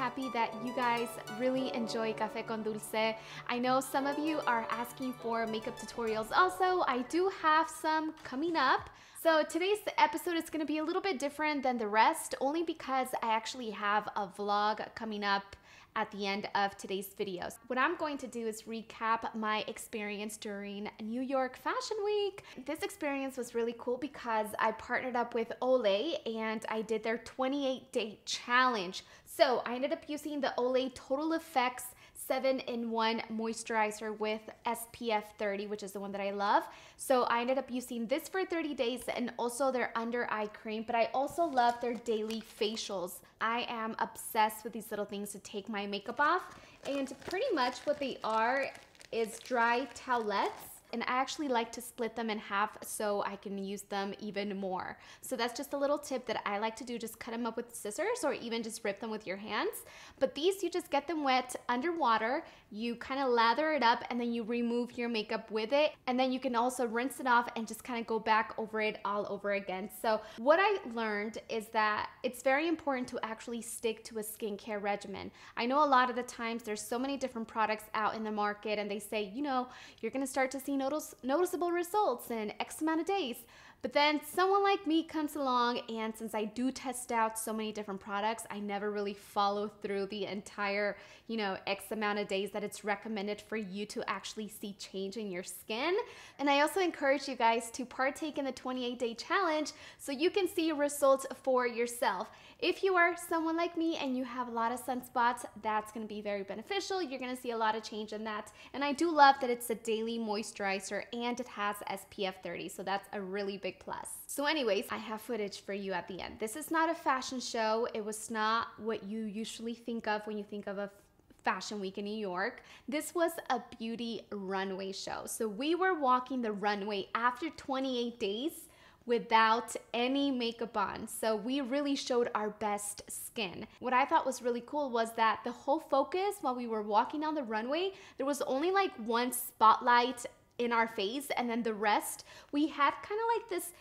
happy that you guys really enjoy Café con Dulce. I know some of you are asking for makeup tutorials also. I do have some coming up. So today's episode is going to be a little bit different than the rest, only because I actually have a vlog coming up at the end of today's video. What I'm going to do is recap my experience during New York Fashion Week. This experience was really cool because I partnered up with Olay and I did their 28-day challenge. So I ended up using the Olay Total Effects 7-in-1 moisturizer with SPF 30, which is the one that I love. So I ended up using this for 30 days and also their under eye cream, but I also love their daily facials. I am obsessed with these little things to take my makeup off, and pretty much what they are is dry towelettes. And I actually like to split them in half so I can use them even more. So that's just a little tip that I like to do. Just cut them up with scissors or even just rip them with your hands. But these, you just get them wet underwater. You kind of lather it up and then you remove your makeup with it. And then you can also rinse it off and just kind of go back over it all over again. So what I learned is that it's very important to actually stick to a skincare regimen. I know a lot of the times there's so many different products out in the market and they say, you know, you're going to start to see noticeable results in X amount of days. But then someone like me comes along, and since I do test out so many different products, I never really follow through the entire, you know, X amount of days that it's recommended for you to actually see change in your skin. And I also encourage you guys to partake in the 28-day challenge so you can see results for yourself. If you are someone like me and you have a lot of sunspots, that's going to be very beneficial. You're going to see a lot of change in that. And I do love that it's a daily moisturizer and it has SPF 30, so that's a really big plus. So anyways, I have footage for you at the end. This is not a fashion show. It was not what you usually think of when you think of a Fashion Week in New York. This was a beauty runway show. So we were walking the runway after 28 days without any makeup on. So we really showed our best skin. What I thought was really cool was that the whole focus while we were walking on the runway, there was only like one spotlight in our face, and then the rest, we had kind of like this,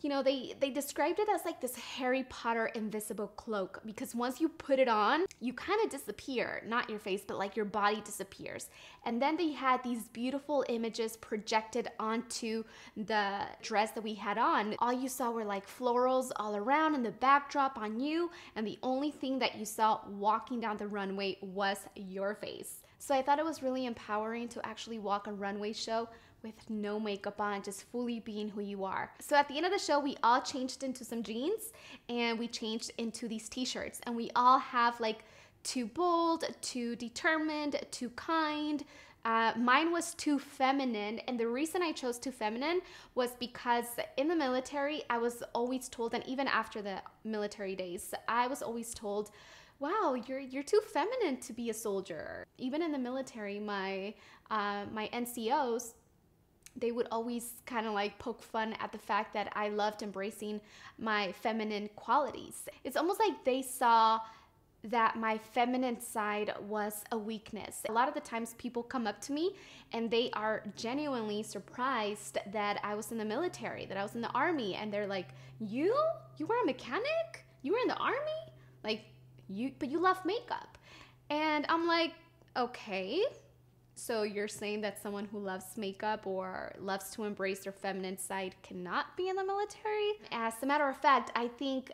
you know, they described it as like this Harry Potter invisible cloak, because once you put it on, you kind of disappear, not your face, but like your body disappears. And then they had these beautiful images projected onto the dress that we had on. All you saw were like florals all around and the backdrop on you, and the only thing that you saw walking down the runway was your face. So I thought it was really empowering to actually walk a runway show with no makeup on, just fully being who you are. So at the end of the show, we all changed into some jeans and we changed into these t-shirts, and we all have like too bold, too determined, too kind. Mine was too feminine, and the reason I chose too feminine was because in the military, I was always told, and even after the military days, I was always told, wow, you're too feminine to be a soldier. Even in the military, my NCOs, they would always kind of like poke fun at the fact that I loved embracing my feminine qualities. It's almost like they saw that my feminine side was a weakness. A lot of the times people come up to me and they are genuinely surprised that I was in the military, that I was in the army, and they're like, you were a mechanic? You were in the army? Like, but you love makeup. And I'm like, okay, so you're saying that someone who loves makeup or loves to embrace their feminine side cannot be in the military? As a matter of fact, I think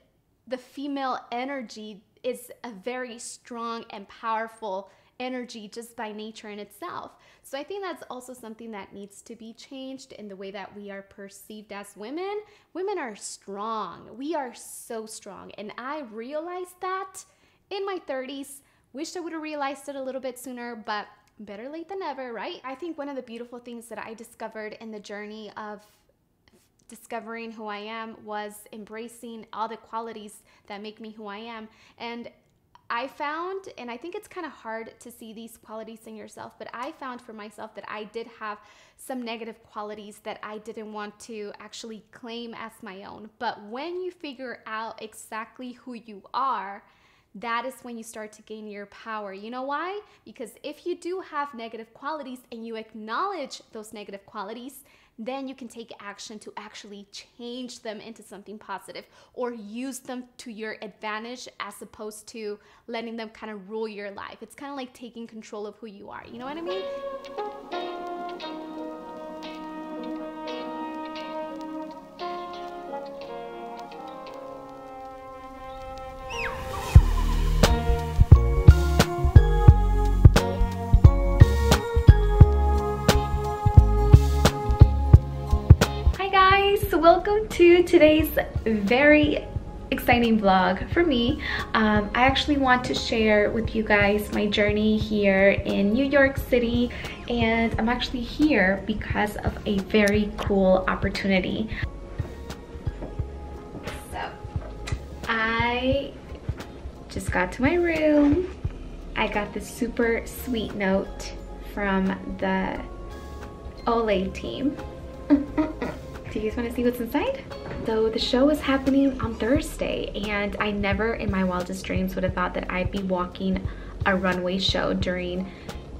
the female energy is a very strong and powerful energy just by nature in itself. So I think that's also something that needs to be changed in the way that we are perceived as women. Women are strong. We are so strong. And I realized that in my 30s. Wished I would have realized it a little bit sooner, but better late than never, right? I think one of the beautiful things that I discovered in the journey of discovering who I am was embracing all the qualities that make me who I am. And I found, and I think it's kind of hard to see these qualities in yourself, but I found for myself that I did have some negative qualities that I didn't want to actually claim as my own. But when you figure out exactly who you are, that is when you start to gain your power. You know why? Because if you do have negative qualities and you acknowledge those negative qualities, then you can take action to actually change them into something positive or use them to your advantage as opposed to letting them kind of rule your life. It's kind of like taking control of who you are, you know what I mean? Welcome to today's very exciting vlog for me. I actually want to share with you guys my journey here in New York City, and I'm actually here because of a very cool opportunity. So I just got to my room. I got this super sweet note from the Olay team. Do you guys want to see what's inside? So the show is happening on Thursday, and I never in my wildest dreams would have thought that I'd be walking a runway show during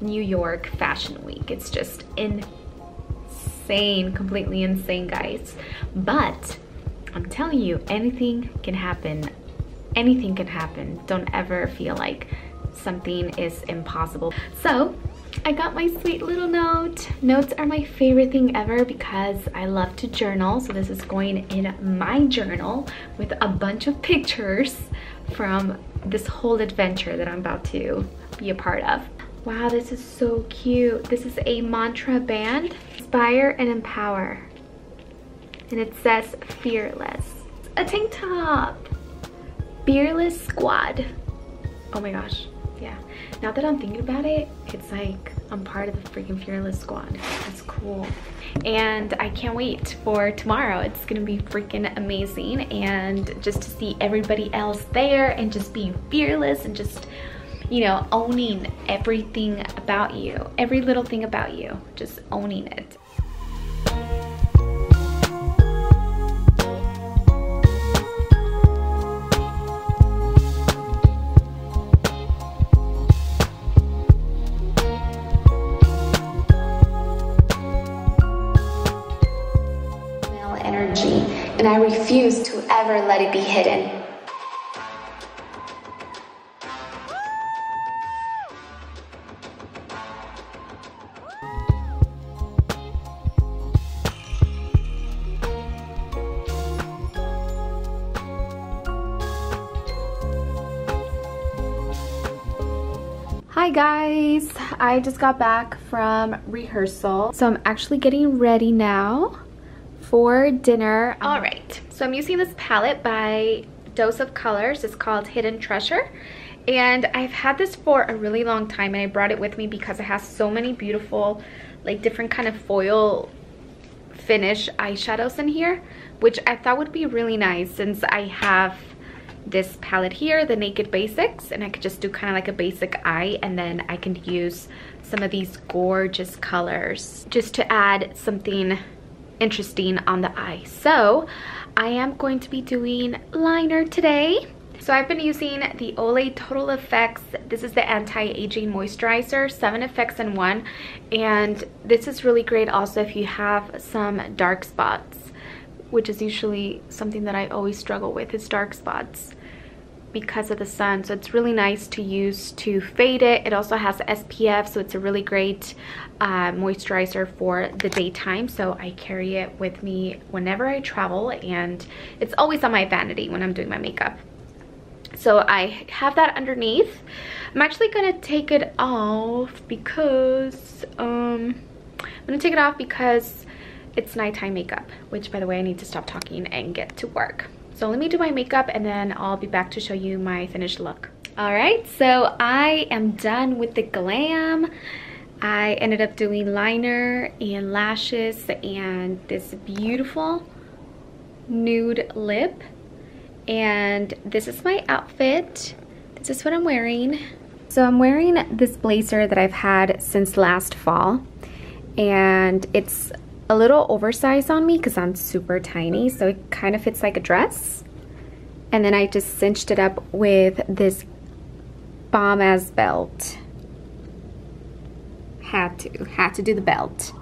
New York Fashion Week. It's just insane, completely insane, guys. But I'm telling you, anything can happen. Anything can happen. Don't ever feel like something is impossible. So I got my sweet little note. Notes are my favorite thing ever because I love to journal. So this is going in my journal with a bunch of pictures from this whole adventure that I'm about to be a part of. Wow, this is so cute. This is a mantra band. Inspire and empower. And it says fearless. A tank top. Fearless squad. Oh my gosh. Yeah, now that I'm thinking about it, it's like I'm part of the freaking fearless squad. That's cool. And I can't wait for tomorrow. It's gonna be freaking amazing. And just to see everybody else there and just being fearless and just, you know, owning everything about you, every little thing about you, just owning it. And I refuse to ever let it be hidden. Hi guys, I just got back from rehearsal, so I'm actually getting ready now for dinner. All right, so I'm using this palette by Dose of Colors. It's called Hidden Treasure, and I've had this for a really long time, and I brought it with me because it has so many beautiful, like, different kind of foil finish eyeshadows in here, which I thought would be really nice since I have this palette here, the Naked Basics, and I could just do kind of like a basic eye, and then I can use some of these gorgeous colors just to add something interesting on the eye. So I am going to be doing liner today. So I've been using the Olay Total Effects. This is the anti-aging moisturizer, 7 effects in one, and this is really great also if you have some dark spots, which is usually something that I always struggle with, is dark spots because of the sun. So it's really nice to use to fade it. It also has SPF, so it's a really great moisturizer for the daytime. So I carry it with me whenever I travel, and it's always on my vanity when I'm doing my makeup. So I have that underneath. I'm actually gonna take it off because it's nighttime makeup, which, by the way, I need to stop talking and get to work. So let me do my makeup, and then I'll be back to show you my finished look. All right, so I am done with the glam. I ended up doing liner and lashes and this beautiful nude lip. And this is my outfit. This is what I'm wearing. So I'm wearing this blazer that I've had since last fall, and it's a little oversized on me because I'm super tiny, so it kind of fits like a dress. And then I just cinched it up with this bomb ass belt. Had to do the belt.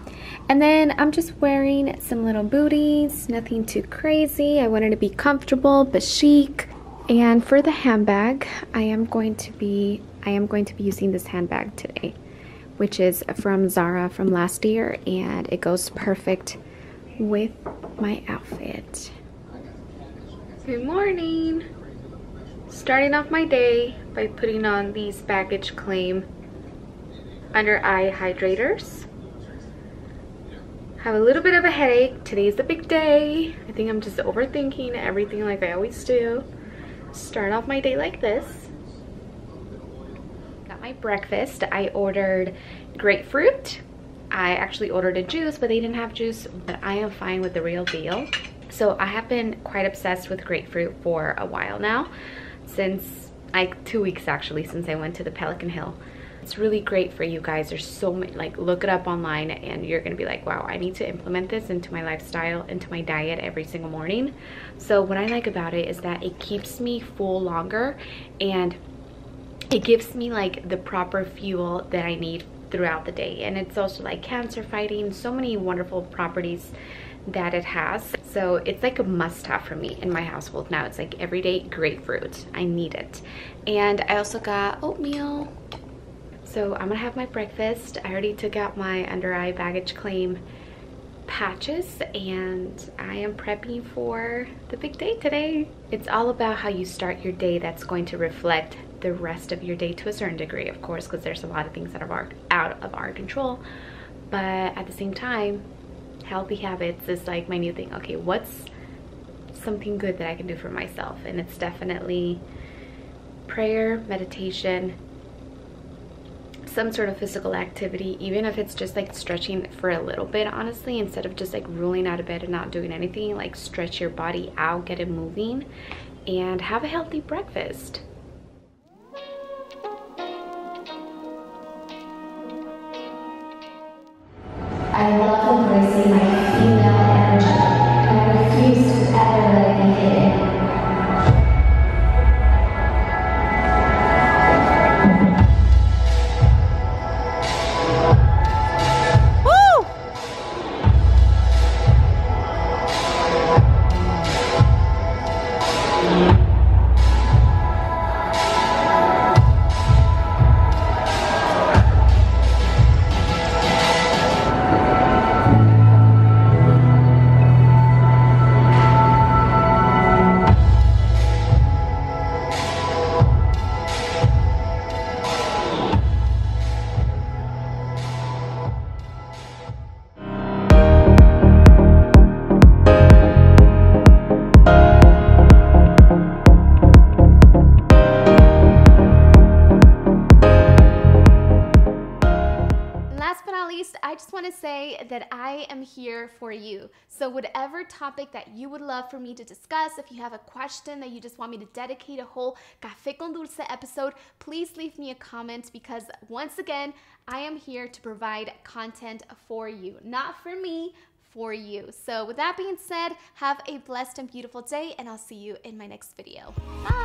And then I'm just wearing some little booties, nothing too crazy. I wanted to be comfortable but chic. And for the handbag, I am going to be using this handbag today, which is from Zara from last year, and it goes perfect with my outfit. Good morning. Starting off my day by putting on these baggage claim under eye hydrators. Have a little bit of a headache. Today's the big day. I think I'm just overthinking everything like I always do. Start off my day like this. Got my breakfast. I ordered grapefruit. I actually ordered a juice, but they didn't have juice, but I am fine with the real deal. So I have been quite obsessed with grapefruit for a while now, since like 2 weeks actually, since I went to the Pelican Hill. It's really great for you guys. There's so many, like, look it up online and you're gonna be like, wow, I need to implement this into my lifestyle, into my diet every single morning. So what I like about it is that it keeps me full longer, and it gives me like the proper fuel that I need throughout the day. And it's also like cancer fighting, so many wonderful properties that it has. So it's like a must-have for me in my household now. It's like everyday grapefruit. I need it. And I also got oatmeal. So I'm gonna have my breakfast. I already took out my under eye baggage claim patches, and I am prepping for the big day today. It's all about how you start your day. That's going to reflect the rest of your day to a certain degree, of course, because there's a lot of things that are out of our control. But at the same time, healthy habits is like my new thing. Okay, what's something good that I can do for myself? And it's definitely prayer, meditation, some sort of physical activity, even if it's just like stretching for a little bit, honestly, instead of just like rolling out of bed and not doing anything. Like, stretch your body out, get it moving, and have a healthy breakfast. I love embracing my female energy, and I refuse to ever let it be hidden. That I am here for you. So whatever topic that you would love for me to discuss, if you have a question that you just want me to dedicate a whole Café con Dulce episode, please leave me a comment, because once again, I am here to provide content for you, not for me, for you. So with that being said, have a blessed and beautiful day, and I'll see you in my next video. Bye!